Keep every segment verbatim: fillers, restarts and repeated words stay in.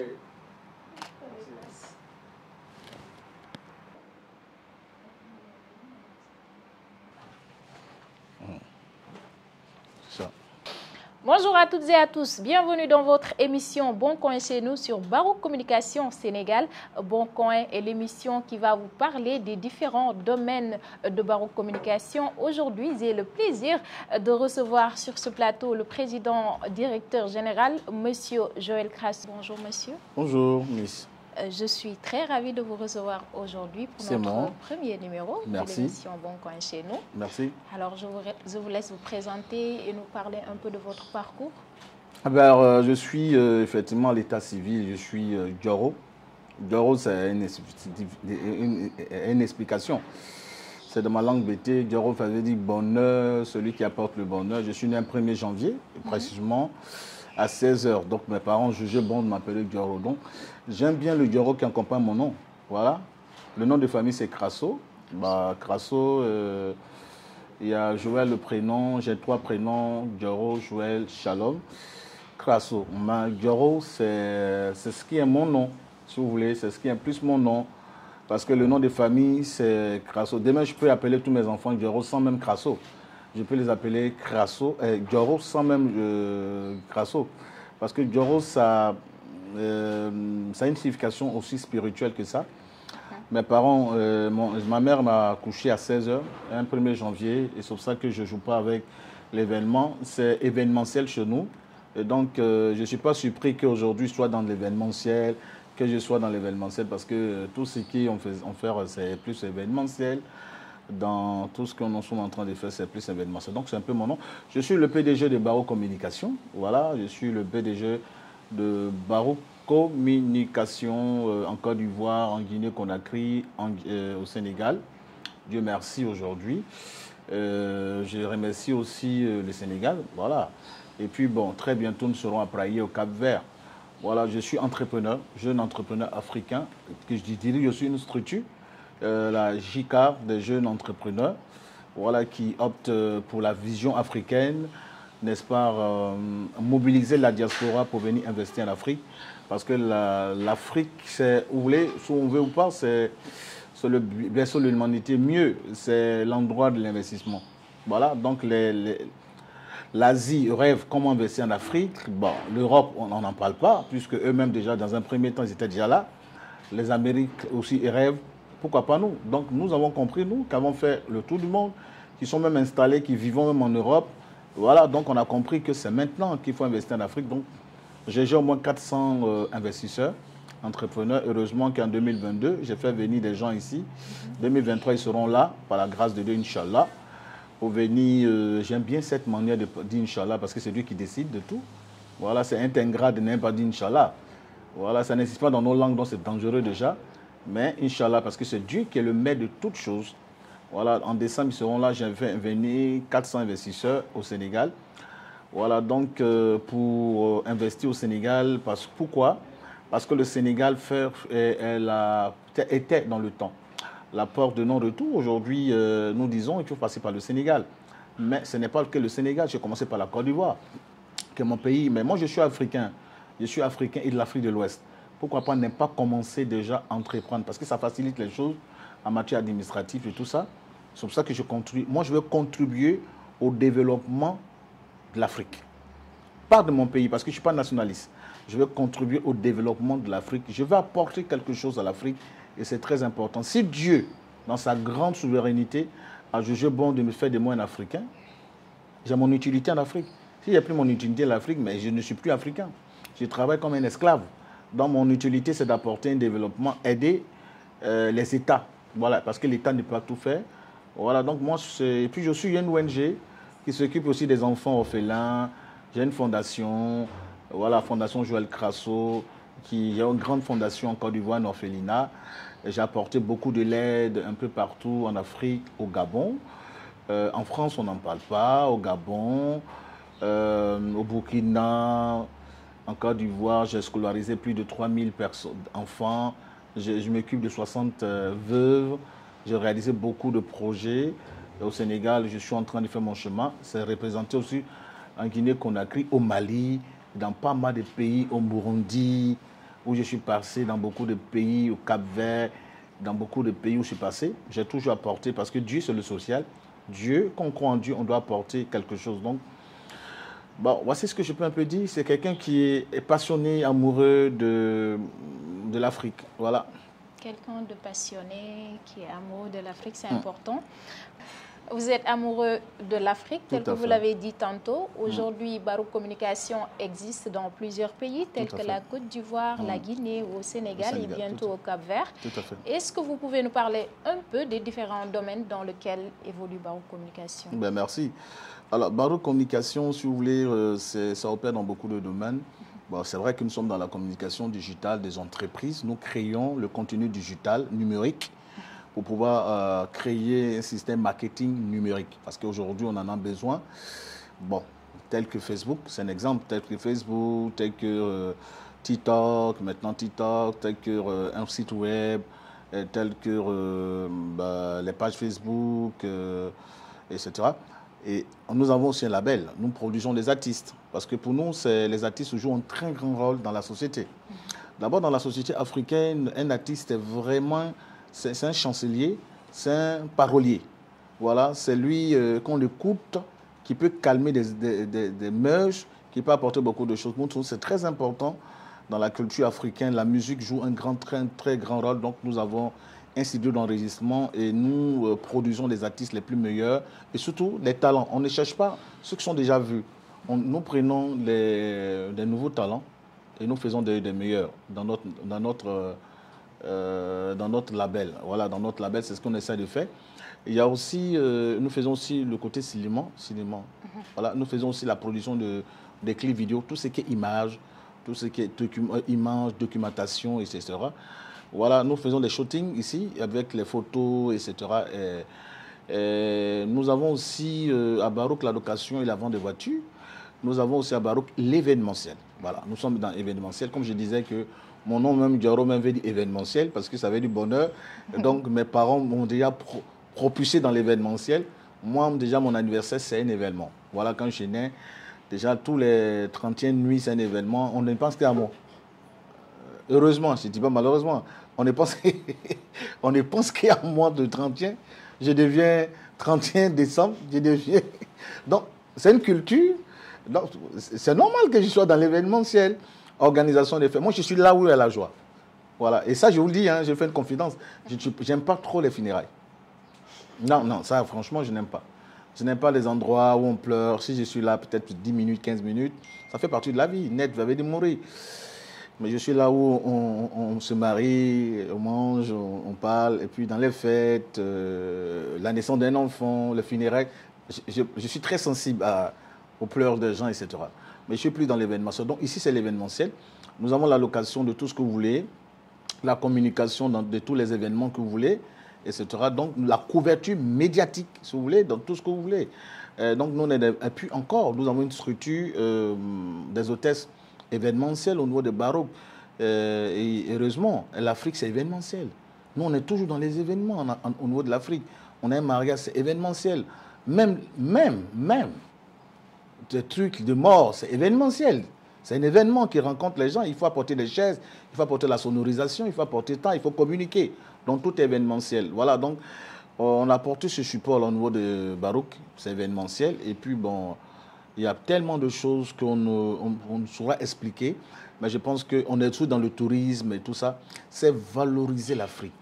Oui. Bonjour à toutes et à tous, bienvenue dans votre émission Bon Coin chez nous sur Baruck Communication Sénégal. Bon Coin est l'émission qui va vous parler des différents domaines de Baruck Communication. Aujourd'hui, j'ai le plaisir de recevoir sur ce plateau le président directeur général, monsieur Joël Krasso. Bonjour monsieur. Bonjour Miss. Je suis très ravie de vous recevoir aujourd'hui pour notre bon. premier numéro Merci. de l'émission Bon Coin chez nous. Merci. Alors, je vous, je vous laisse vous présenter et nous parler un peu de votre parcours. Alors, euh, je suis euh, effectivement à l'état civil, je suis euh, Djoro. Djoro, c'est une, une, une explication. C'est de ma langue bété. Djoro, ça veut dire bonheur, celui qui apporte le bonheur. Je suis né le premier janvier, mmh. précisément. À seize heures. Donc, mes parents jugeaient bon de m'appeler Djoro. Donc, j'aime bien le Djoro qui accompagne mon nom. Voilà. Le nom de famille, c'est Krasso. Bah, Krasso, euh, il y a Joël le prénom. J'ai trois prénoms. Djoro, Joël, Shalom. Krasso. Ma Djoro, c'est ce qui est mon nom, si vous voulez. C'est ce qui est plus mon nom. Parce que le nom de famille, c'est Krasso. Demain, je peux appeler tous mes enfants Djoro sans même Krasso. Je peux les appeler Krasso, eh, Djoro sans même euh, Krasso. Parce que Djoro, ça, euh, ça a une signification aussi spirituelle que ça. Mes parents, euh, mon, ma mère m'a couché à seize heures, un premier janvier, et c'est pour ça que je ne joue pas avec l'événement. C'est événementiel chez nous. Et donc, euh, je ne suis pas surpris qu'aujourd'hui, je sois dans l'événementiel, que je sois dans l'événementiel, parce que euh, tout ce qu'on fait, on fait c'est plus événementiel. Dans tout ce qu'on nous sommes en train de faire, c'est plus événement. Donc, c'est un peu mon nom. Je suis le P D G de Baruck Communication. Voilà, je suis le P D G de Baruck Communication euh, en Côte d'Ivoire, en Guinée-Conakry, euh, au Sénégal. Dieu merci aujourd'hui. Euh, je remercie aussi euh, le Sénégal. Voilà. Et puis, bon, très bientôt, nous serons à Praillé, au Cap-Vert. Voilà, je suis entrepreneur, jeune entrepreneur africain. Que je dirige, je suis une structure. Euh, la J I C A R des jeunes entrepreneurs, voilà, qui optent pour la vision africaine, n'est-ce pas, euh, mobiliser la diaspora pour venir investir en Afrique. Parce que l'Afrique, la, vous voulez, si on veut ou pas, c'est le berceau de l'humanité, mieux, c'est l'endroit de l'investissement. Voilà, donc l'Asie les, les, rêve comment investir en Afrique. Bon, l'Europe, on n'en parle pas, puisque eux-mêmes, déjà, dans un premier temps, ils étaient déjà là. Les Amériques aussi rêvent. Pourquoi pas nous? Donc nous avons compris, nous, qu'avons fait le tour du monde, qui sont même installés, qui vivons même en Europe. Voilà, donc on a compris que c'est maintenant qu'il faut investir en Afrique. Donc j'ai au moins quatre cents euh, investisseurs, entrepreneurs. Heureusement qu'en deux mille vingt-deux, j'ai fait venir des gens ici. deux mille vingt-trois, ils seront là, par la grâce de Dieu, Inch'Allah. Pour venir, euh, j'aime bien cette manière de dire Inch'Allah, parce que c'est Dieu qui décide de tout. Voilà, c'est intégral de n'aime pas dire Inch'Allah. Voilà, ça n'existe pas dans nos langues, donc c'est dangereux déjà. Mais Inch'Allah, parce que c'est Dieu qui est le maître de toutes choses. Voilà, en décembre, ils seront là. J'ai fait venir quatre cents investisseurs au Sénégal. Voilà, donc euh, pour euh, investir au Sénégal, parce, pourquoi? Parce que le Sénégal fait, elle a, était dans le temps la porte de non-retour. Aujourd'hui, euh, nous disons qu'il faut passer par le Sénégal. Mais ce n'est pas que le Sénégal. J'ai commencé par la Côte d'Ivoire, qui est mon pays. Mais moi, je suis africain. Je suis africain et de l'Afrique de l'Ouest. Pourquoi pas ne pas commencer déjà à entreprendre? Parce que ça facilite les choses en matière administrative et tout ça. C'est pour ça que je contribue. Moi, je veux contribuer au développement de l'Afrique. Pas de mon pays, parce que je ne suis pas nationaliste. Je veux contribuer au développement de l'Afrique. Je veux apporter quelque chose à l'Afrique et c'est très important. Si Dieu, dans sa grande souveraineté, a jugé bon de me faire de moi un Africain, j'ai mon utilité en Afrique. Si j'ai pris mon utilité en Afrique, mais je ne suis plus Africain. Je travaille comme un esclave. Donc, mon utilité, c'est d'apporter un développement, aider euh, les États. Voilà, parce que l'État ne peut pas tout faire. Voilà, donc moi, et puis je suis une O N G qui s'occupe aussi des enfants orphelins. J'ai une fondation, voilà, Fondation Joël Krasso, qui est une grande fondation en Côte d'Ivoire, en orphelinat. J'ai apporté beaucoup de l'aide un peu partout en Afrique, au Gabon. Euh, en France, on n'en parle pas, au Gabon, euh, au Burkina. En Côte d'Ivoire, j'ai scolarisé plus de trois mille personnes, enfants. Je, je m'occupe de soixante euh, veuves. J'ai réalisé beaucoup de projets. Et au Sénégal, je suis en train de faire mon chemin. C'est représenté aussi en Guinée-Conakry, au Mali, dans pas mal de pays, au Burundi, où je suis passé, dans beaucoup de pays, au Cap-Vert, dans beaucoup de pays où je suis passé, j'ai toujours apporté, parce que Dieu, c'est le social. Dieu, quand on croit en Dieu, on doit apporter quelque chose. Donc, bon, voici ce que je peux un peu dire. C'est quelqu'un qui est passionné, amoureux de, de l'Afrique. Voilà. Quelqu'un de passionné, qui est amoureux de l'Afrique, c'est hum. important. Vous êtes amoureux de l'Afrique, tel que vous l'avez dit tantôt. Aujourd'hui, Baruck Communication existe dans plusieurs pays, tels que la Côte d'Ivoire, la Guinée, au Sénégal et bientôt au Cap-Vert. Est-ce que vous pouvez nous parler un peu des différents domaines dans lesquels évolue Baruck Communication? Ben, merci. Alors, Baruck Communication, si vous voulez, euh, ça opère dans beaucoup de domaines. Bon, c'est vrai que nous sommes dans la communication digitale des entreprises. Nous créons le contenu digital, numérique, pour pouvoir euh, créer un système marketing numérique. Parce qu'aujourd'hui, on en a besoin. Bon, tel que Facebook, c'est un exemple, tel que Facebook, tel que euh, TikTok, maintenant TikTok, tel que euh, un site web, et tel que euh, bah, les pages Facebook, euh, et cetera. Et nous avons aussi un label. Nous produisons des artistes. Parce que pour nous, les artistes jouent un très grand rôle dans la société. D'abord, dans la société africaine, un artiste est vraiment... C'est un chancelier, c'est un parolier. Voilà, c'est lui, euh, qu'on écoute, qui peut calmer des, des, des, des mœurs, qui peut apporter beaucoup de choses. C'est très important dans la culture africaine. La musique joue un grand, très, très grand rôle. Donc, nous avons un studio d'enregistrement et nous euh, produisons les artistes les plus meilleurs et surtout les talents. On ne cherche pas ceux qui sont déjà vus. On, nous prenons les, les nouveaux talents et nous faisons des, des meilleurs dans notre... Dans notre euh, Euh, dans notre label. Voilà, dans notre label, c'est ce qu'on essaie de faire. Il y a aussi, euh, nous faisons aussi le côté cinéma. cinéma. Mm-hmm. Voilà, nous faisons aussi la production de, des clips vidéo, tout ce qui est images, tout ce qui est docu images, documentation, et cetera. Voilà, nous faisons des shootings ici, avec les photos, et cetera. Et, et nous avons aussi euh, à Baruck la location et la vente de voitures. Nous avons aussi à Baruck l'événementiel. Voilà, nous sommes dans l'événementiel. Comme je disais que mon nom même, Jérôme, veut dire événementiel parce que ça veut dire bonheur. Donc mes parents m'ont déjà pro propulsé dans l'événementiel. Moi, déjà, mon anniversaire, c'est un événement. Voilà, quand je suis né, déjà, tous les trentièmes nuits, c'est un événement. On ne pense qu'à moi. Heureusement, je ne dis pas malheureusement. On ne pense, pense qu'à moi de trentième. Je deviens trente et un décembre. Je deviens... Donc, c'est une culture. C'est normal que je sois dans l'événementiel. Organisation des fêtes. Moi, je suis là où il y a la joie. Voilà. Et ça, je vous le dis, hein, je fais une confidence. Je n'aime pas trop les funérailles. Non, non, ça, franchement, je n'aime pas. Je n'aime pas les endroits où on pleure. Si je suis là, peut-être dix minutes, quinze minutes, ça fait partie de la vie. Net, vous avez de mourir. Mais je suis là où on, on, on se marie, on mange, on, on parle. Et puis, dans les fêtes, euh, la naissance d'un enfant, les funérailles, je, je, je suis très sensible à, aux pleurs des gens, et cetera. Mais je suis plus dans l'événementiel. Donc ici, c'est l'événementiel. Nous avons la location de tout ce que vous voulez, la communication dans, de tous les événements que vous voulez, et cetera. Donc la couverture médiatique, si vous voulez, dans tout ce que vous voulez. Euh, donc nous, on est plus encore. Nous avons une structure euh, des hôtesses événementielles au niveau de Baruck. Euh, et heureusement, l'Afrique, c'est événementiel. Nous, on est toujours dans les événements en, en, au niveau de l'Afrique. On a un mariage, c'est événementiel. Même, même, même. Des trucs de mort, c'est événementiel. C'est un événement qui rencontre les gens. Il faut apporter des chaises, il faut apporter la sonorisation, il faut apporter le temps, il faut communiquer. Donc, tout est événementiel. Voilà, donc, on a apporté ce support au niveau de Baruck. C'est événementiel. Et puis, bon, il y a tellement de choses qu'on ne saura expliquer. Mais je pense qu'on est tous dans le tourisme et tout ça. C'est valoriser l'Afrique.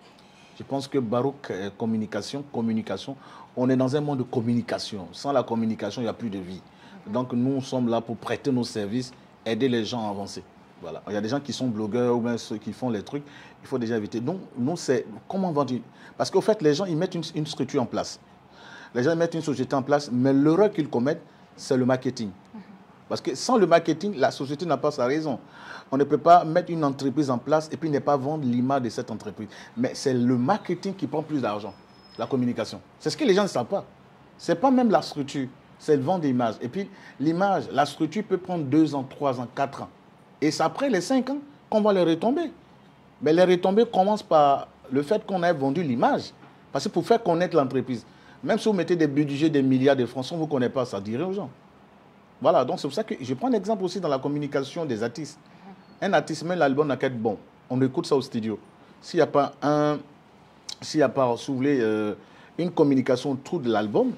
Je pense que Baruck Communication, communication, on est dans un monde de communication. Sans la communication, il n'y a plus de vie. Donc, nous sommes là pour prêter nos services, aider les gens à avancer. Voilà. Il y a des gens qui sont blogueurs ou même ceux qui font les trucs. Il faut déjà éviter. Donc, nous, c'est comment vendre. Parce qu'au fait, les gens, ils mettent une, une structure en place. Les gens, ils mettent une société en place, mais l'erreur qu'ils commettent, c'est le marketing. Parce que sans le marketing, la société n'a pas sa raison. On ne peut pas mettre une entreprise en place et puis ne pas vendre l'image de cette entreprise. Mais c'est le marketing qui prend plus d'argent, la communication. C'est ce que les gens ne savent pas. Ce n'est pas même la structure. C'est le vent d'image. Et puis, l'image, la structure peut prendre deux ans, trois ans, quatre ans. Et c'est après les cinq ans qu'on voit les retombées. Mais les retombées commencent par le fait qu'on ait vendu l'image. Parce que pour faire connaître l'entreprise, même si vous mettez des budgets, des milliards de francs, si on ne vous connaît pas, ça dirait aux gens. Voilà, donc c'est pour ça que je prends l'exemple aussi dans la communication des artistes. Un artiste met l'album dans quatre bons. On écoute ça au studio. S'il n'y a pas un, s'il n'y a pas, si vous voulez, euh, une communication autour de l'album,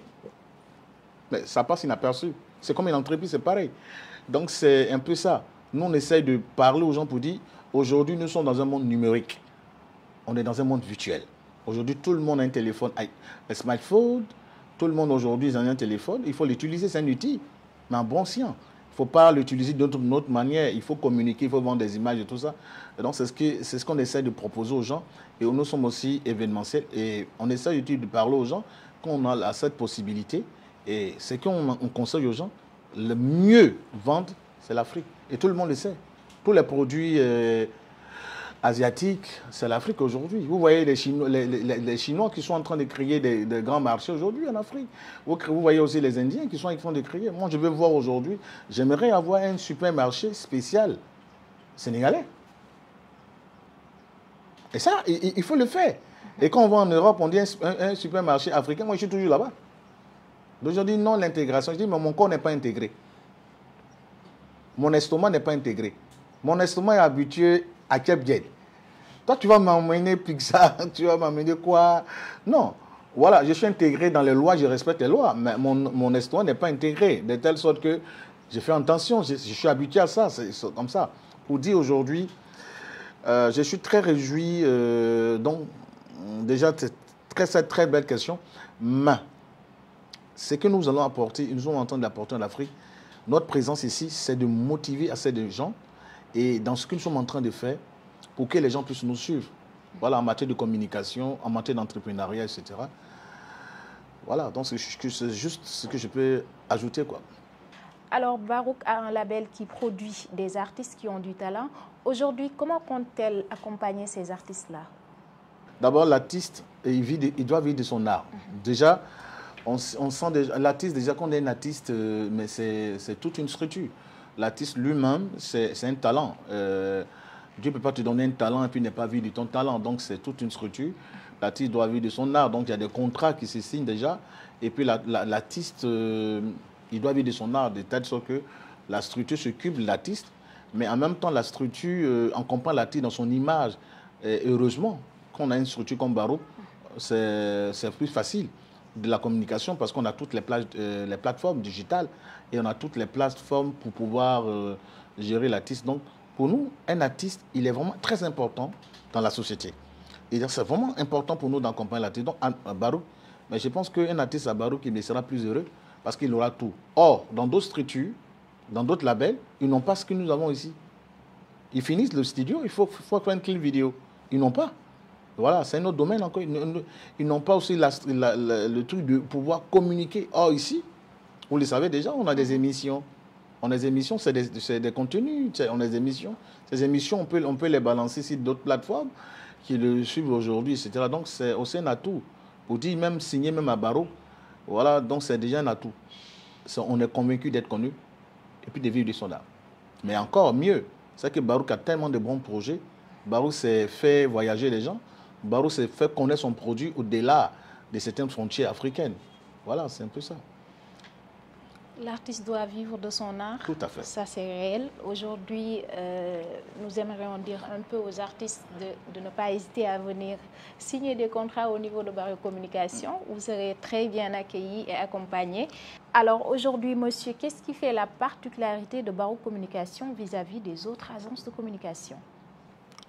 mais ça passe inaperçu. C'est comme une entreprise, c'est pareil. Donc c'est un peu ça. Nous, on essaye de parler aux gens pour dire, aujourd'hui, nous sommes dans un monde numérique. On est dans un monde virtuel. Aujourd'hui, tout le monde a un téléphone, un smartphone. Tout le monde aujourd'hui a un téléphone. Il faut l'utiliser, c'est un outil, mais en bon sien. Il ne faut pas l'utiliser d'une autre manière. Il faut communiquer, il faut vendre des images et tout ça. Et donc, c'est ce que, c'est ce qu'on essaie de proposer aux gens. Et nous sommes aussi événementiels. Et on essaie de parler aux gens quand on a cette possibilité. Et ce qu'on conseille aux gens, le mieux vendre, c'est l'Afrique. Et tout le monde le sait. Tous les produits euh, asiatiques, c'est l'Afrique aujourd'hui. Vous voyez les Chinois, les, les, les Chinois qui sont en train de créer des, des grands marchés aujourd'hui en Afrique. Vous, vous voyez aussi les Indiens qui sont en train de créer. Moi, je veux voir aujourd'hui, j'aimerais avoir un supermarché spécial sénégalais. Et ça, il, il faut le faire. Et quand on va en Europe, on dit un, un, un supermarché africain. Moi, je suis toujours là-bas. Donc, je dis non, l'intégration. Je dis, mais mon corps n'est pas intégré. Mon estomac n'est pas intégré. Mon estomac est habitué à Kebjed. Toi, tu vas m'emmener pizza, tu vas m'emmener quoi? Non. Voilà, je suis intégré dans les lois, je respecte les lois, mais mon, mon estomac n'est pas intégré, de telle sorte que je fais attention, je, je suis habitué à ça, c'est comme ça. Pour dire aujourd'hui, euh, je suis très réjoui, euh, donc déjà, c'est très, très, très belle question, mais ce que nous allons apporter, nous sommes en train d'apporter en Afrique, notre présence ici, c'est de motiver assez de gens et dans ce que nous sommes en train de faire pour que les gens puissent nous suivre. Voilà, en matière de communication, en matière d'entrepreneuriat, et cetera. Voilà, donc c'est juste ce que je peux ajouter, quoi. Alors, Baruck a un label qui produit des artistes qui ont du talent. Aujourd'hui, comment compte-t-elle accompagner ces artistes-là? D'abord, l'artiste, il, il doit vivre de son art. Mm-hmm. Déjà, On, on sent déjà, l'artiste, déjà qu'on est un artiste, euh, mais c'est toute une structure. L'artiste lui-même, c'est un talent. Euh, Dieu ne peut pas te donner un talent et puis ne pas vivre de ton talent. Donc, c'est toute une structure. L'artiste doit vivre de son art. Donc, il y a des contrats qui se signent déjà. Et puis, l'artiste, la, la, euh, il doit vivre de son art, de telle sorte que la structure s'occupe de l'artiste. Mais en même temps, la structure, euh, on comprend l'artiste dans son image. Et heureusement qu'on a une structure comme Baruck, c'est plus facile. De la communication parce qu'on a toutes les, plages, euh, les plateformes digitales et on a toutes les plateformes pour pouvoir euh, gérer l'artiste. Donc, pour nous, un artiste, il est vraiment très important dans la société. Et c'est vraiment important pour nous d'accompagner l'artiste. Donc, à, à Baruck, mais je pense qu'un artiste à Baruck, il sera plus heureux parce qu'il aura tout. Or, dans d'autres structures, dans d'autres labels, ils n'ont pas ce que nous avons ici. Ils finissent le studio, il faut, faut faire une clip vidéo. Ils n'ont pas. Voilà, c'est un autre domaine encore. Ils n'ont pas aussi la, la, la, le truc de pouvoir communiquer. Or, ici, vous le savez déjà, on a des émissions. On a des émissions, c'est des, des contenus. On a des émissions. Ces émissions, on peut, on peut les balancer sur d'autres plateformes qui le suivent aujourd'hui, et cetera. Donc, c'est aussi un atout. Pour dire, même signer, même à Baruck, voilà, donc c'est déjà un atout. Est, on est convaincu d'être connu et puis de vivre de son art. Mais encore mieux, c'est que Baruck a tellement de bons projets. Baruck s'est fait voyager les gens. Baruck s'est fait connaître son produit au-delà de certaines frontières africaines. Voilà, c'est un peu ça. L'artiste doit vivre de son art. Tout à fait. Ça, c'est réel. Aujourd'hui, euh, nous aimerions dire un peu aux artistes de, de ne pas hésiter à venir signer des contrats au niveau de Baruck Communication. Vous serez très bien accueillis et accompagnés. Alors aujourd'hui, monsieur, qu'est-ce qui fait la particularité de Baruck Communication vis-à-vis des autres agences de communication ?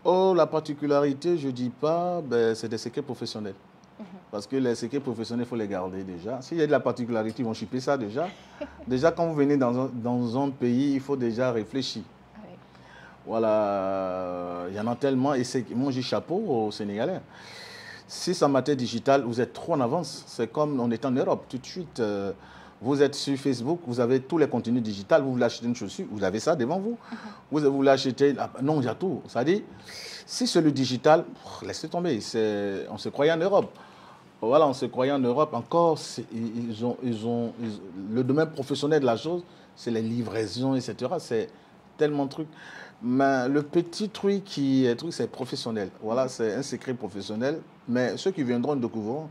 Oh, la particularité, je ne dis pas, ben, c'est des secrets professionnels. Mm-hmm. Parce que les secrets professionnels, il faut les garder déjà. S'il y a de la particularité, ils vont chipper ça déjà. Déjà, quand vous venez dans un, dans un pays, il faut déjà réfléchir. Oui. Voilà, il y en a tellement. Et moi, j'ai chapeau aux Sénégalais. Si c'est en matière digitale, vous êtes trop en avance. C'est comme on est en Europe. Tout de suite, euh, vous êtes sur Facebook, vous avez tous les contenus digitaux. Vous voulez acheter une chaussure, vous avez ça devant vous. Mm-hmm. Vous voulez acheter... Non, il y a tout. Ça dit, si c'est le digital, laissez tomber. On se croyait en Europe. Voilà, on se croyait en Europe. Encore, ils ont, ils ont, ils... le domaine professionnel de la chose, c'est les livraisons, et cetera. C'est tellement de trucs. Mais le petit truc qui est truc, c'est professionnel. Voilà, c'est un secret professionnel. Mais ceux qui viendront découvriront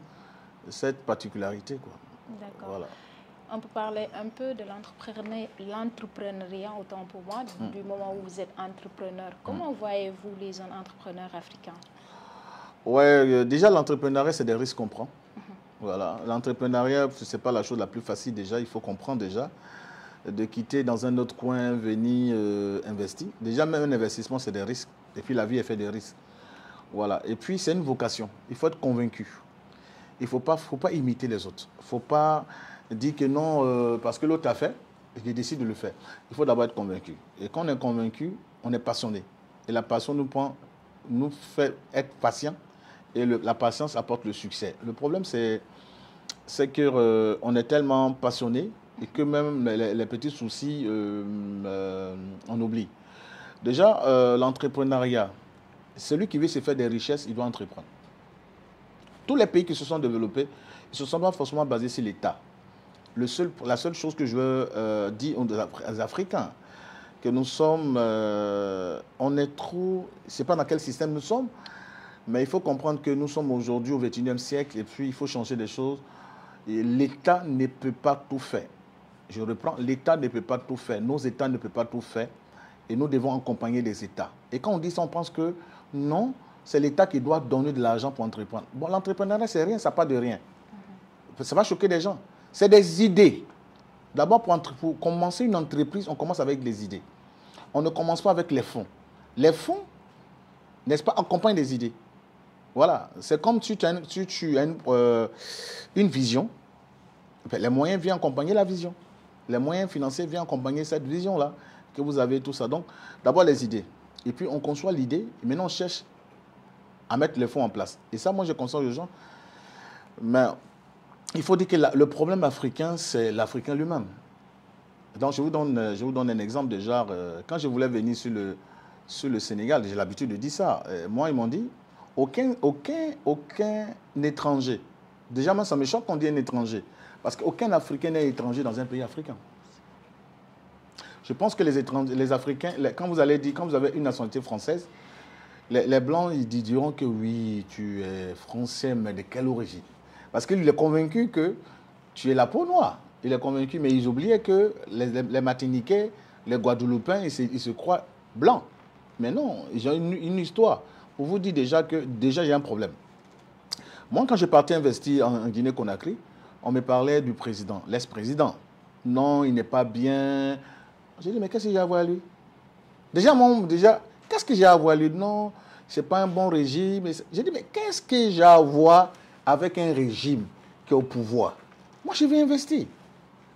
cette particularité, quoi. D'accord. Voilà. on peut parler un peu de l'entrepreneuriat, autant pour moi, mm. du moment où vous êtes entrepreneur. Comment mm. voyez-vous les jeunes entrepreneurs africains? Oui, euh, déjà l'entrepreneuriat, c'est des risques qu'on prend. Mm-hmm. Voilà. L'entrepreneuriat, ce n'est pas la chose la plus facile déjà, il faut comprendre déjà. De quitter dans un autre coin, venir euh, investir. Déjà, même un investissement, c'est des risques. Et puis, la vie est faite des risques. Voilà. Et puis, c'est une vocation. Il faut être convaincu. Il ne faut pas, faut pas imiter les autres. Il ne faut pas dire que non, euh, parce que l'autre a fait, et qu'il décide de le faire. Il faut d'abord être convaincu. Et quand on est convaincu, on est passionné. Et la passion nous, prend, nous fait être patient. Et le, la patience apporte le succès. Le problème, c'est que euh, on est tellement passionné et que même les, les petits soucis, euh, euh, on oublie. Déjà, euh, l'entrepreneuriat, celui qui veut se faire des richesses, il doit entreprendre. Tous les pays qui se sont développés, ils ne se sont pas forcément basés sur l'État. Le seul, la seule chose que je veux euh, dire aux Africains, que nous sommes, euh, on est trop, je ne sais pas dans quel système nous sommes, mais il faut comprendre que nous sommes aujourd'hui au vingt et unième siècle et puis il faut changer des choses. L'État ne peut pas tout faire. Je reprends, l'État ne peut pas tout faire, nos États ne peuvent pas tout faire et nous devons accompagner les États. Et quand on dit ça, on pense que non, c'est l'État qui doit donner de l'argent pour entreprendre. Bon, l'entrepreneuriat, c'est rien, ça part de rien. Mm-hmm. Ça va choquer des gens. C'est des idées. D'abord, pour, pour commencer une entreprise, on commence avec les idées. On ne commence pas avec les fonds. Les fonds, n'est-ce pas, accompagnent les idées. Voilà, c'est comme si tu as, une, si tu as une, euh, une vision, les moyens viennent accompagner la vision. Les moyens financiers viennent accompagner cette vision-là, que vous avez tout ça. Donc, d'abord les idées. Et puis, on conçoit l'idée. Maintenant, on cherche à mettre les fonds en place. Et ça, moi, je conseille aux gens. Mais il faut dire que la, le problème africain, c'est l'Africain lui-même. Donc, je vous, donne, je vous donne un exemple de genre. Euh, quand je voulais venir sur le, sur le Sénégal, j'ai l'habitude de dire ça. Et moi, ils m'ont dit, aucun, aucun, aucun étranger. Déjà, moi, ça me choque qu'on dise un étranger. Parce qu'aucun Africain n'est étranger dans un pays africain. Je pense que les, étrangers, les Africains, les, quand, vous allez dire, quand vous avez une nationalité française, les, les Blancs, ils diront que oui, tu es français, mais de quelle origine? Parce qu'il est convaincu que tu es la peau noire. Il est convaincu, mais ils oubliaient que les, les, les Martiniquais, les Guadeloupéens, ils se, ils se croient blancs. Mais non, ils ont une, une histoire. On vous dit déjà que déjà, il y a un problème. Moi, quand je partais investir en, en Guinée-Conakry, on me parlait du président, l'ex-président. Non, il n'est pas bien. J'ai dit, mais qu'est-ce que j'ai à voir à lui? Déjà, mon, déjà, qu'est-ce que j'ai à voir à lui? Non, ce n'est pas un bon régime. J'ai dit, mais qu'est-ce que j'ai à voir avec un régime qui est au pouvoir? Moi, je vais investir.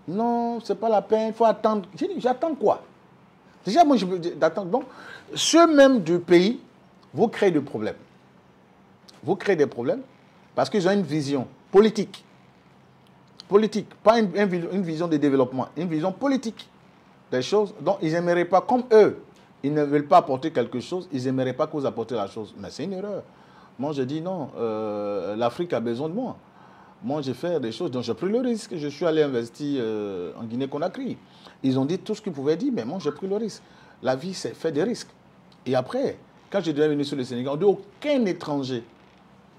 Non, ce n'est pas la peine, il faut attendre. J'ai dit, j'attends quoi? Déjà, moi, je veux d'attendre. Donc, ceux même du pays, vous créez des problèmes. Vous créez des problèmes parce qu'ils ont une vision politique. Politique, pas une, une vision de développement, une vision politique des choses. Donc, ils n'aimeraient pas, comme eux, ils ne veulent pas apporter quelque chose, ils n'aimeraient pas que vous apportez la chose. Mais c'est une erreur. Moi, je dis non, euh, l'Afrique a besoin de moi. Moi, j'ai fait des choses, donc j'ai pris le risque. Je suis allé investir euh, en Guinée-Conakry. Ils ont dit tout ce qu'ils pouvaient dire, mais moi, j'ai pris le risque. La vie, c'est fait des risques. Et après, quand je devais venir sur le Sénégal, on dit aucun étranger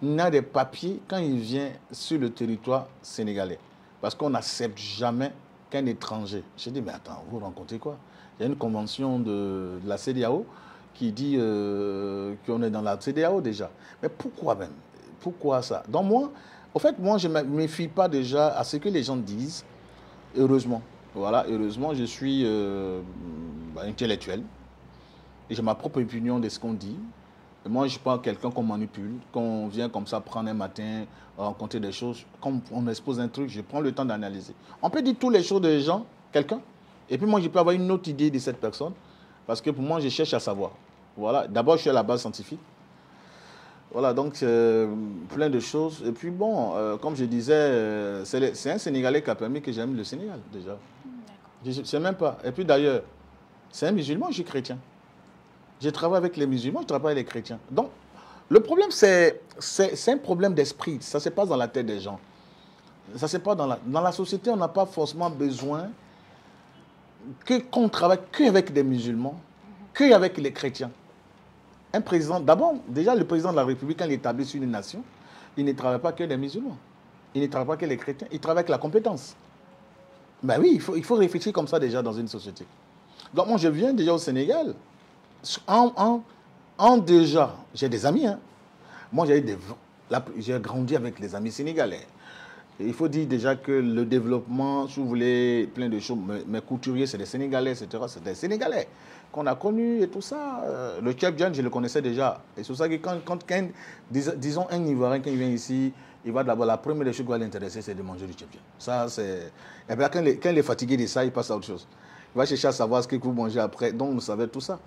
n'a des papiers quand il vient sur le territoire sénégalais. Parce qu'on n'accepte jamais qu'un étranger. J'ai dit, mais attends, vous rencontrez quoi? Il y a une convention de, de la CEDEAO qui dit euh, qu'on est dans la CEDEAO déjà. Mais pourquoi même? Pourquoi ça? Donc moi, au fait, moi, je ne me méfie pas déjà à ce que les gens disent. Heureusement, voilà, heureusement, je suis euh, bah, intellectuel. Et j'ai ma propre opinion de ce qu'on dit. Et moi, je parle quelqu'un qu'on manipule, qu'on vient comme ça prendre un matin, rencontrer des choses. Quand on expose un truc, je prends le temps d'analyser. On peut dire toutes les choses des gens, quelqu'un, et puis moi, je peux avoir une autre idée de cette personne, parce que pour moi, je cherche à savoir. Voilà. D'abord, je suis à la base scientifique. Voilà, donc, euh, plein de choses. Et puis, bon, euh, comme je disais, euh, c'est un Sénégalais qui a permis que j'aime le Sénégal, déjà. Je ne sais même pas. Et puis, d'ailleurs, c'est un musulman, je suis chrétien. Je travaille avec les musulmans, je travaille avec les chrétiens. Donc, le problème, c'est un problème d'esprit. Ça se passe dans la tête des gens. Ça se passe dans la, dans la société, on n'a pas forcément besoin qu'on travaille qu'avec des musulmans, qu'avec les chrétiens. Un président, d'abord, déjà, le président de la République, quand il établit sur une nation, il ne travaille pas que les musulmans. Il ne travaille pas que les chrétiens. Il travaille avec la compétence. Ben oui, il faut, il faut réfléchir comme ça déjà dans une société. Donc moi, je viens déjà au Sénégal. En, en, en déjà, j'ai des amis. Hein. Moi, j'ai grandi avec les amis sénégalais. Et il faut dire déjà que le développement, si vous voulez, plein de choses. Mes, mes couturiers, c'est des Sénégalais, et cetera. C'est des Sénégalais qu'on a connus et tout ça. Le Tchadjan, je le connaissais déjà. Et c'est pour ça que quand, quand, quand dis, disons, un Ivoirien, quand il vient ici, il va d'abord, la première chose qui va l'intéresser, c'est de manger du Tchadjan. Ça, c'est... Et bien, quand il, est, quand il est fatigué de ça, il passe à autre chose. Il va chercher à savoir ce que vous mangez après. Donc, vous savez tout ça.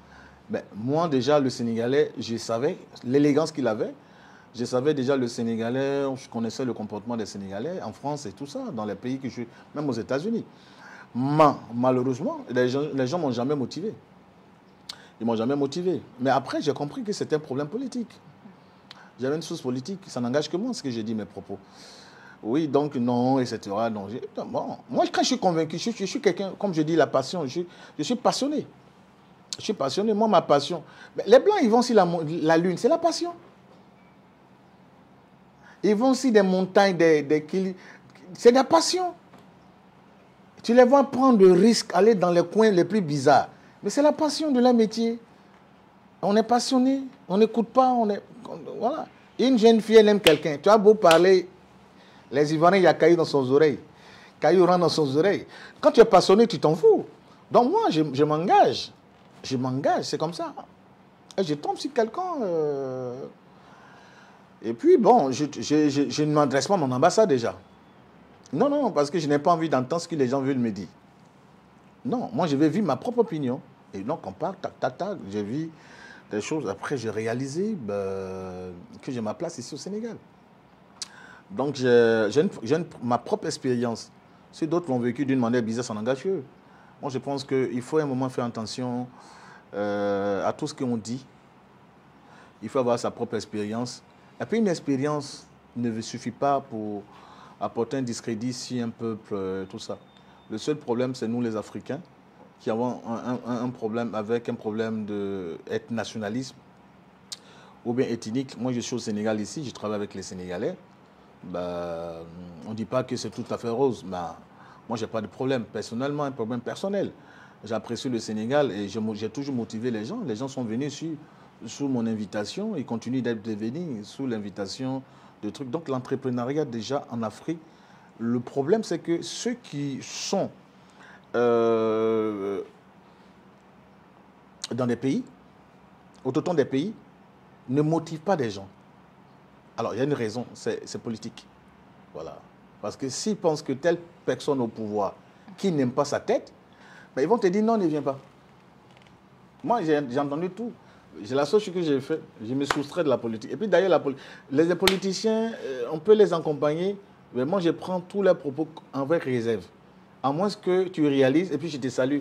Ben, moi, déjà, le Sénégalais, je savais l'élégance qu'il avait. Je savais déjà le Sénégalais, je connaissais le comportement des Sénégalais en France et tout ça, dans les pays que je suis, même aux États-Unis. Mais malheureusement, les gens ne m'ont jamais motivé. Ils ne m'ont jamais motivé. Mais après, j'ai compris que c'était un problème politique. J'avais une source politique, ça n'engage que moi, ce que j'ai dit, mes propos. Oui, donc non, et cetera. Donc, bon, moi, quand je suis convaincu, je, je, je suis quelqu'un, comme je dis, la passion, je, je suis passionné. Je suis passionné, moi, ma passion. Mais les Blancs, ils vont sur la, la Lune, c'est la passion. Ils vont aussi des montagnes, des, des... c'est de la passion. Tu les vois prendre de risques, aller dans les coins les plus bizarres. Mais c'est la passion de leur métier. On est passionné, on n'écoute pas, on est... Voilà. Une jeune fille, elle aime quelqu'un. Tu as beau parler, les Ivoiriens, il y a caillou dans son oreille. Caillou rentre dans son oreille. Quand tu es passionné, tu t'en fous. Donc moi, je, je m'engage. Je m'engage, c'est comme ça. Et je tombe sur quelqu'un... Euh... Et puis, bon, je, je, je, je ne m'adresse pas à mon ambassade déjà. Non, non, parce que je n'ai pas envie d'entendre ce que les gens veulent me dire. Non, moi, je vais vivre ma propre opinion. Et donc, on parle, tac, tac, tac, j'ai vu des choses. Après, j'ai réalisé ben, que j'ai ma place ici au Sénégal. Donc, j'ai ma propre expérience. Si d'autres l'ont vécu d'une manière bizarre, ça n'engage que eux. Moi, je pense qu'il faut à un moment faire attention euh, à tout ce qu'on dit. Il faut avoir sa propre expérience. Et puis une expérience ne suffit pas pour apporter un discrédit sur un peuple, tout ça. Le seul problème, c'est nous les Africains qui avons un, un, un problème avec un problème de nationalisme ou bien ethnique. Moi, je suis au Sénégal ici, je travaille avec les Sénégalais. Bah, on ne dit pas que c'est tout à fait rose, mais moi, je n'ai pas de problème. Personnellement, un problème personnel. J'apprécie le Sénégal et j'ai toujours motivé les gens. Les gens sont venus sur... sous mon invitation, ils continuent d'être devenus sous l'invitation de trucs. Donc l'entrepreneuriat déjà en Afrique, le problème c'est que ceux qui sont euh, dans des pays, autour des pays, ne motivent pas des gens. Alors il y a une raison, c'est politique. Voilà. Parce que s'ils pensent que telle personne au pouvoir qui n'aime pas sa tête, ben, ils vont te dire non, ne viens pas. Moi j'ai entendu tout. La seule chose que j'ai fait, je me soustrais de la politique. Et puis d'ailleurs, les politiciens, on peut les accompagner, mais moi je prends tous leurs propos avec réserve. À moins que tu réalises, et puis je te salue.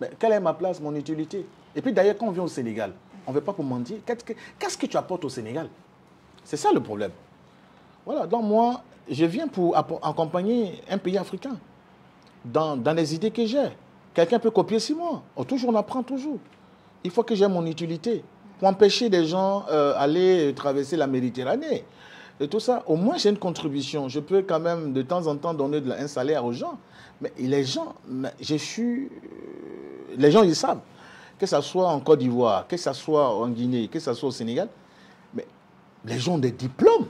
Mais quelle est ma place, mon utilité? Et puis d'ailleurs, quand on vient au Sénégal, on ne veut pas qu'on mentir. Qu'est-ce que tu apportes au Sénégal? C'est ça le problème. Voilà, donc moi, je viens pour accompagner un pays africain dans, dans les idées que j'ai. Quelqu'un peut copier sur moi. Oh, toujours, on apprend toujours. Il faut que j'aie mon utilité pour empêcher des gens d'aller euh, traverser la Méditerranée. Et tout ça, au moins, j'ai une contribution. Je peux quand même, de temps en temps, donner de, un salaire aux gens. Mais les gens, je suis... les gens, ils savent. Que ce soit en Côte d'Ivoire, que ce soit en Guinée, que ce soit au Sénégal. Mais les gens ont des diplômes.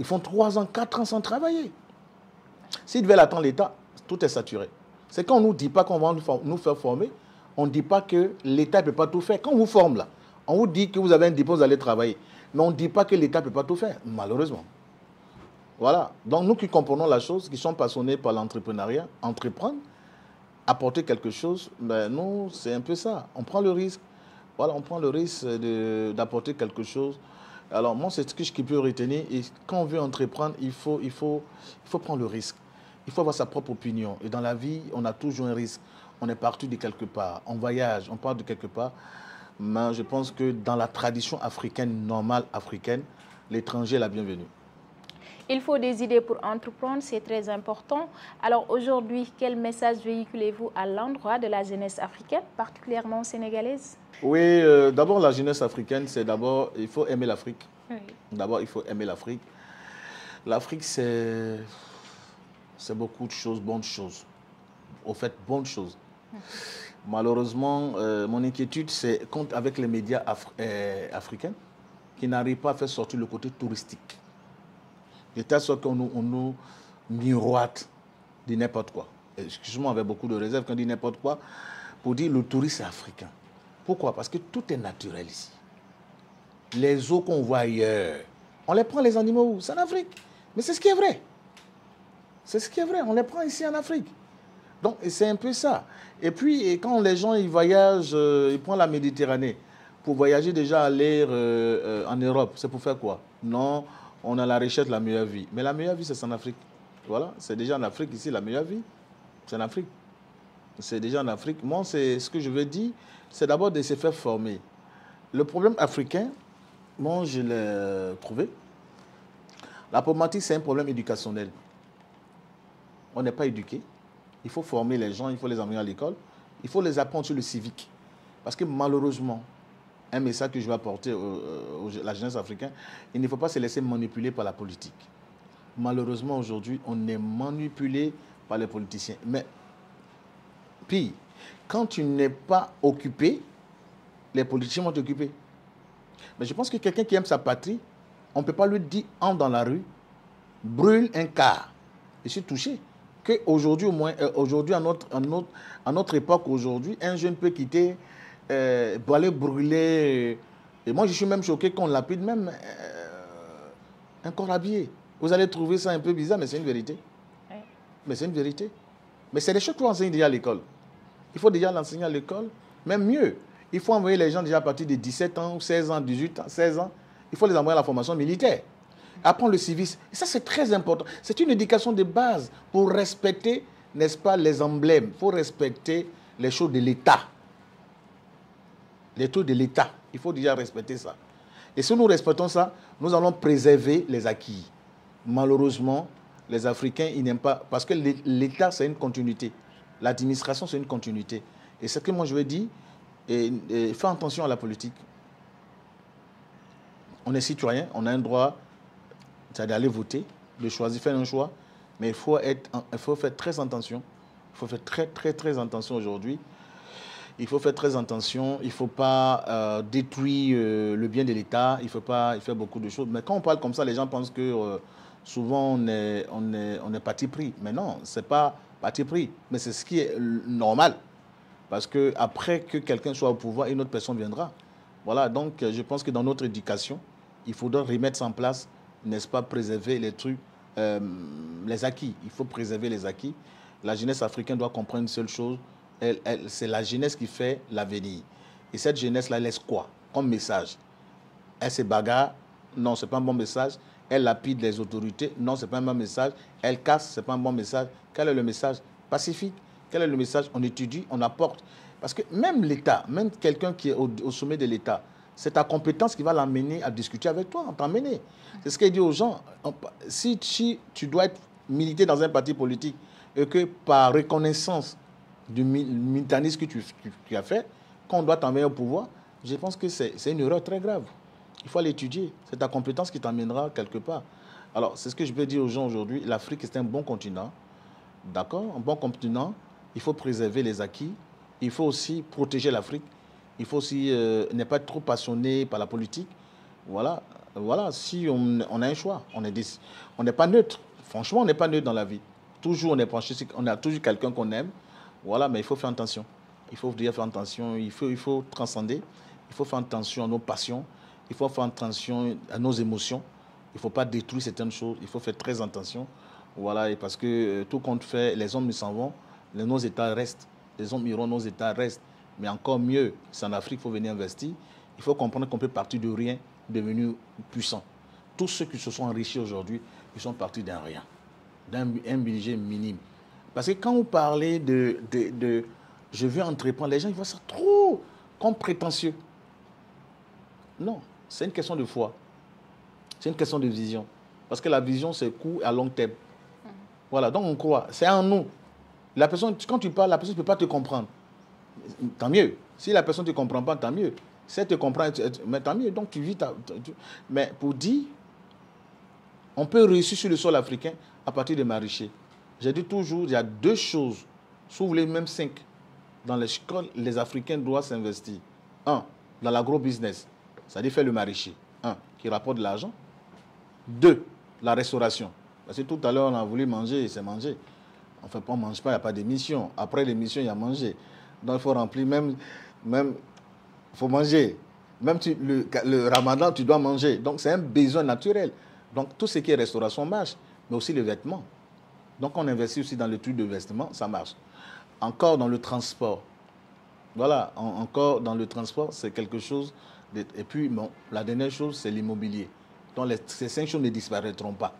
Ils font trois ans, quatre ans sans travailler. S'ils devaient attendre l'État, tout est saturé. C'est quand on ne nous dit pas qu'on va nous faire former, on ne dit pas que l'État ne peut pas tout faire. Quand on vous forme là, on vous dit que vous avez un diplôme, vous allez travailler. Mais on ne dit pas que l'État ne peut pas tout faire, malheureusement. Voilà. Donc nous qui comprenons la chose, qui sommes passionnés par l'entrepreneuriat, entreprendre, apporter quelque chose, ben non, c'est un peu ça. On prend le risque. Voilà, on prend le risque d'apporter quelque chose. Alors moi, c'est ce que je peux retenir. Et quand on veut entreprendre, il faut, il faut, il faut prendre le risque. Il faut avoir sa propre opinion. Et dans la vie, on a toujours un risque. On est parti de quelque part, on voyage, on part de quelque part. Mais je pense que dans la tradition africaine, normale africaine, l'étranger est la bienvenue. Il faut des idées pour entreprendre, c'est très important. Alors aujourd'hui, quel message véhiculez-vous à l'endroit de la jeunesse africaine, particulièrement sénégalaise? Oui, euh, d'abord la jeunesse africaine, c'est d'abord, il faut aimer l'Afrique. Oui. D'abord, il faut aimer l'Afrique. L'Afrique, c'est beaucoup de choses, bonnes choses. aux faites bonne chose. Malheureusement, euh, mon inquiétude, c'est avec les médias Af euh, africains qui n'arrivent pas à faire sortir le côté touristique. De telle sorte qu'on nous, on nous miroite de n'importe quoi. Excusez-moi, avec beaucoup de réserve, quand on dit n'importe quoi, pour dire le tourisme africain. Pourquoi? Parce que tout est naturel ici. Les eaux qu'on voit ailleurs, on les prend les animaux, c'est en Afrique. Mais c'est ce qui est vrai. C'est ce qui est vrai, on les prend ici en Afrique. Donc, c'est un peu ça. Et puis, et quand les gens ils voyagent, euh, ils prennent la Méditerranée, pour voyager déjà aller euh, euh, en Europe, c'est pour faire quoi? Non, on a la recherche de la meilleure vie. Mais la meilleure vie, c'est en Afrique. Voilà, c'est déjà en Afrique ici, la meilleure vie. C'est en Afrique. C'est déjà en Afrique. Moi, c'est ce que je veux dire, c'est d'abord de se faire former. Le problème africain, moi, je l'ai trouvé. La problématique, c'est un problème éducationnel. On n'est pas éduqué. Il faut former les gens, il faut les emmener à l'école. Il faut les apprendre sur le civique. Parce que malheureusement, un message que je vais apporter à la jeunesse africaine, il ne faut pas se laisser manipuler par la politique. Malheureusement, aujourd'hui, on est manipulé par les politiciens. Mais pire, quand tu n'es pas occupé, les politiciens vont t'occuper. Mais je pense que quelqu'un qui aime sa patrie, on ne peut pas lui dire, entre dans la rue, brûle un car. Je suis touché. Aujourd'hui, au moins, aujourd'hui, à notre, à notre, à notre époque, aujourd'hui, un jeune peut quitter, euh, pour aller brûler. Et moi, je suis même choqué qu'on lapide même euh, un corps habillé. Vous allez trouver ça un peu bizarre, mais c'est une vérité. Oui. Mais c'est une vérité. Mais c'est des choses qu'on enseigne déjà à l'école. Il faut déjà l'enseigner à l'école. Même mieux, il faut envoyer les gens déjà à partir de dix-sept ans, ou seize ans, dix-huit ans, seize ans. Il faut les envoyer à la formation militaire. Apprendre le civisme. Et ça, c'est très important. C'est une éducation de base pour respecter, n'est-ce pas, les emblèmes. Il faut respecter les choses de l'État. Les choses de l'État. Il faut déjà respecter ça. Et si nous respectons ça, nous allons préserver les acquis. Malheureusement, les Africains, ils n'aiment pas. Parce que l'État, c'est une continuité. L'administration, c'est une continuité. Et ce que moi, je veux dire, et, et faire attention à la politique. On est citoyen, on a un droit... c'est d'aller voter, de choisir, faire un choix. Mais il faut, être, il faut faire très attention. Il faut faire très, très, très attention aujourd'hui. Il faut faire très attention. Il ne faut pas euh, détruire euh, le bien de l'État. Il ne faut pas faire beaucoup de choses. Mais quand on parle comme ça, les gens pensent que euh, souvent, on est, on est, on est parti pris. Mais non, ce n'est pas parti pris. Mais c'est ce qui est normal. Parce qu'après que, que quelqu'un soit au pouvoir, une autre personne viendra. Voilà, donc je pense que dans notre éducation, il faudra remettre ça en place, n'est-ce pas, préserver les trucs, euh, les acquis. Il faut préserver les acquis. La jeunesse africaine doit comprendre une seule chose, elle, elle, c'est la jeunesse qui fait l'avenir. Et cette jeunesse-là, elle laisse quoi comme message? Elle se bagarre, non, ce n'est pas un bon message. Elle lapide les autorités, non, ce n'est pas un bon message. Elle casse, ce n'est pas un bon message. Quel est le message pacifique? Quel est le message? On étudie, on apporte. Parce que même l'État, même quelqu'un qui est au, au sommet de l'État, c'est ta compétence qui va l'amener à discuter avec toi, à t'emmener. C'est ce qu'il dit aux gens. Si tu, tu dois être milité dans un parti politique et que par reconnaissance du militantisme que tu, tu, tu as fait, qu'on doit t'emmener au pouvoir, je pense que c'est une erreur très grave. Il faut l'étudier. C'est ta compétence qui t'emmènera quelque part. Alors, c'est ce que je peux dire aux gens aujourd'hui. L'Afrique, c'est un bon continent. D'accord? Un bon continent. Il faut préserver les acquis. Il faut aussi protéger l'Afrique. Il faut aussi euh, ne pas être trop passionné par la politique. Voilà, voilà. Si on, on a un choix, on n'est on n'est pas neutre. Franchement, on n'est pas neutre dans la vie. Toujours, on est penché, on a toujours quelqu'un qu'on aime. Voilà, mais il faut faire attention. Il faut dire faire attention. Il faut, il faut transcender. Il faut faire attention à nos passions. Il faut faire attention à nos émotions. Il ne faut pas détruire certaines choses. Il faut faire très attention. Voilà, et parce que euh, tout compte fait, les hommes nous s'en vont, les, nos États restent. Les hommes iront, nos États restent. Mais encore mieux, c'est en Afrique qu'il faut venir investir. Il faut comprendre qu'on peut partir de rien, devenir puissant. Tous ceux qui se sont enrichis aujourd'hui, ils sont partis d'un rien, d'un budget minime. Parce que quand vous parlez de, de, de « je veux entreprendre », les gens ils voient ça trop comme prétentieux. Non, c'est une question de foi. C'est une question de vision. Parce que la vision, c'est court et à long terme. Voilà, donc on croit. C'est en nous. La personne, quand tu parles, la personne ne peut pas te comprendre. Tant mieux. Si la personne ne te comprend pas, tant mieux. Si elle te comprend, mais tant mieux. Donc tu vis ta... Mais pour dire, on peut réussir sur le sol africain à partir de maraîcher. J'ai dit toujours, il y a deux choses Si vous voulez même cinq, dans les écoles, les Africains doivent s'investir. Un, dans l'agro-business, c'est-à-dire faire le maraîcher. Un, qui rapporte de l'argent. Deux, la restauration. Parce que tout à l'heure, on a voulu manger et c'est manger. Enfin, on ne mange pas, il n'y a pas d'émission. Après l'émission, il y a manger. Donc, il faut remplir, même, même, faut manger. Même tu, le, le ramadan, tu dois manger. Donc, c'est un besoin naturel. Donc, tout ce qui est restauration marche, mais aussi les vêtements. Donc, on investit aussi dans le truc de vêtements, ça marche. Encore dans le transport. Voilà, en, encore dans le transport, c'est quelque chose. De, et puis, bon, la dernière chose, c'est l'immobilier. Donc, les, ces cinq choses ne disparaîtront pas.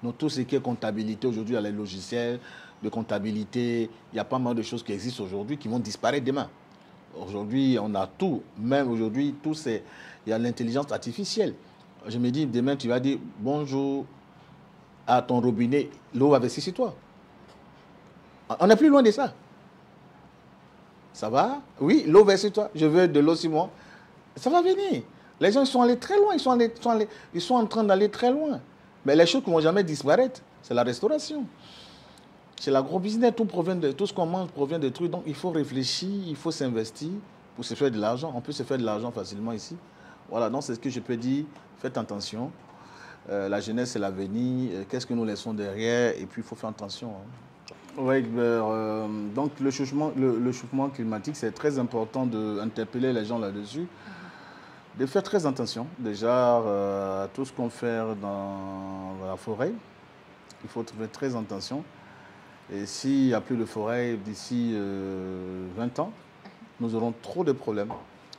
Donc, tout ce qui est comptabilité, aujourd'hui, il y a les logiciels de comptabilité. Il y a pas mal de choses qui existent aujourd'hui qui vont disparaître demain. Aujourd'hui, on a tout. Même aujourd'hui, tout c'est... Il y a l'intelligence artificielle. Je me dis, demain, tu vas dire bonjour à ton robinet, l'eau va verser sur toi. On n'est plus loin de ça. Ça va? Oui, l'eau verse sur toi. Je veux de l'eau sur moi. Ça va venir. Les gens, ils sont allés très loin. Ils sont, allés, sont, allés, ils sont en train d'aller très loin. Mais les choses qui ne vont jamais disparaître, c'est la restauration. C'est l'agro-business. Tout, tout ce qu'on mange provient de trucs. Donc, il faut réfléchir, il faut s'investir pour se faire de l'argent. On peut se faire de l'argent facilement ici. Voilà, donc c'est ce que je peux dire. Faites attention. Euh, la jeunesse, c'est l'avenir. Euh, Qu'est-ce que nous laissons derrière? Et puis, il faut faire attention. Hein. Oui, euh, donc le chauffement, le, le chauffement climatique, c'est très important d'interpeller les gens là-dessus, de faire très attention. Déjà, euh, tout ce qu'on fait dans la forêt, il faut faire très attention. Et s'il n'y a plus de forêt d'ici euh, vingt ans, nous aurons trop de problèmes.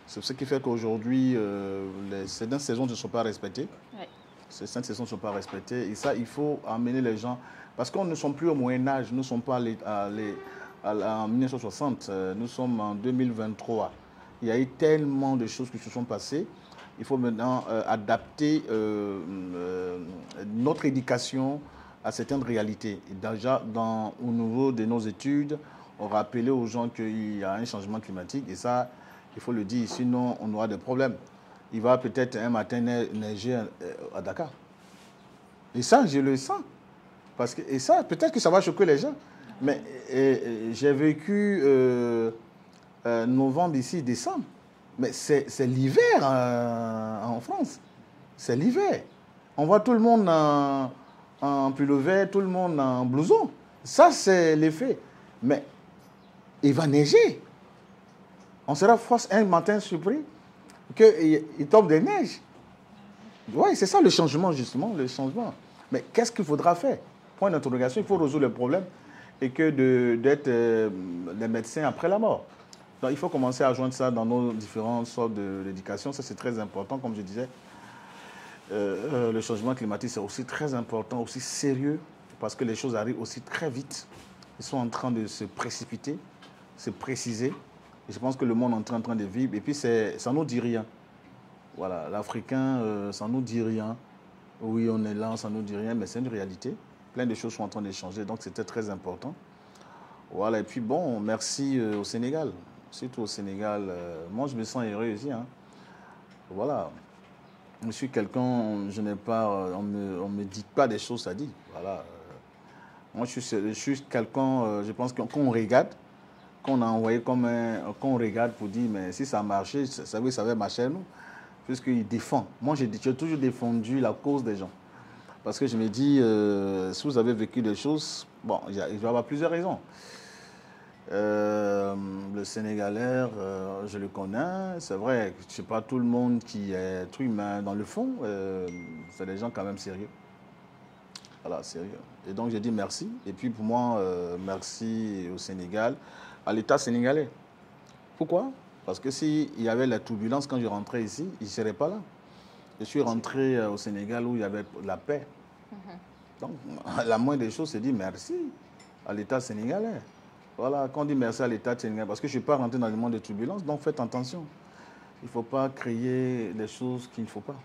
C'est ce qui fait qu'aujourd'hui, euh, les certaines saisons ne sont pas respectées. Ouais. Ces cinq saisons ne sont pas respectées. Et ça, il faut amener les gens. Parce qu'on ne sommes plus au Moyen-Âge. Nous ne sommes pas allés, allés, allés, en mille neuf cent soixante. Nous sommes en deux mille vingt-trois. Il y a eu tellement de choses qui se sont passées. Il faut maintenant euh, adapter euh, euh, notre éducation à certaines réalités. Et déjà, dans, au niveau de nos études, on rappelait aux gens qu'il y a un changement climatique. Et ça, il faut le dire. Sinon, on aura des problèmes. Il va peut-être un matin neiger à Dakar. Et ça, je le sens. Parce que, et ça, peut-être que ça va choquer les gens. Mais j'ai vécu euh, euh, novembre ici, décembre. Mais c'est l'hiver euh, en France. C'est l'hiver. On voit tout le monde en, en pull-over, tout le monde en blouson. Ça, c'est l'effet. Mais il va neiger. On sera force un matin surpris. Qu'il tombe des neiges. Oui, c'est ça le changement, justement, le changement. Mais qu'est-ce qu'il faudra faire? Point d'interrogation, il faut résoudre le problème et que d'être euh, des médecins après la mort. Donc, il faut commencer à joindre ça dans nos différentes sortes d'éducation. Ça, c'est très important, comme je disais. Euh, euh, le changement climatique, c'est aussi très important, aussi sérieux, parce que les choses arrivent aussi très vite. Ils sont en train de se précipiter, se préciser. Et je pense que le monde est en train de vivre. Et puis, ça ne nous dit rien. Voilà, l'Africain, euh, ça ne nous dit rien. Oui, on est là, ça ne nous dit rien, mais c'est une réalité. Plein de choses sont en train de changer, donc c'était très important. Voilà, et puis bon, merci euh, au Sénégal. Surtout au Sénégal. Euh, moi, je me sens heureux ici. Hein. Voilà. Je suis quelqu'un, je n'ai pas... On ne me, me dit pas des choses, ça dit. Voilà. Euh, moi, je suis, je suis quelqu'un, euh, je pense qu'on regarde, qu'on a envoyé comme un... qu'on regarde pour dire, mais si ça a marché, ça veut, ça veut marcher, nous. Puisqu'il défend. Moi, j'ai toujours défendu la cause des gens. Parce que je me dis, euh, si vous avez vécu des choses, bon, il va y avoir plusieurs raisons. Euh, le Sénégalais, euh, je le connais, c'est vrai, je ne sais pas tout le monde qui est truc, mais dans le fond, euh, c'est des gens quand même sérieux. Voilà, sérieux. Et donc, j'ai dit merci. Et puis, pour moi, euh, merci au Sénégal. À l'État sénégalais. Pourquoi? Parce que s'il y avait la turbulence quand je rentrais ici, il ne serait pas là. Je suis rentré au Sénégal où il y avait la paix. Mm-hmm. Donc, la moindre des choses, c'est dire merci à l'État sénégalais. Voilà, quand on dit merci à l'État sénégalais, parce que je ne suis pas rentré dans le monde de turbulence, donc faites attention. Il ne faut pas créer des choses qu'il ne faut pas.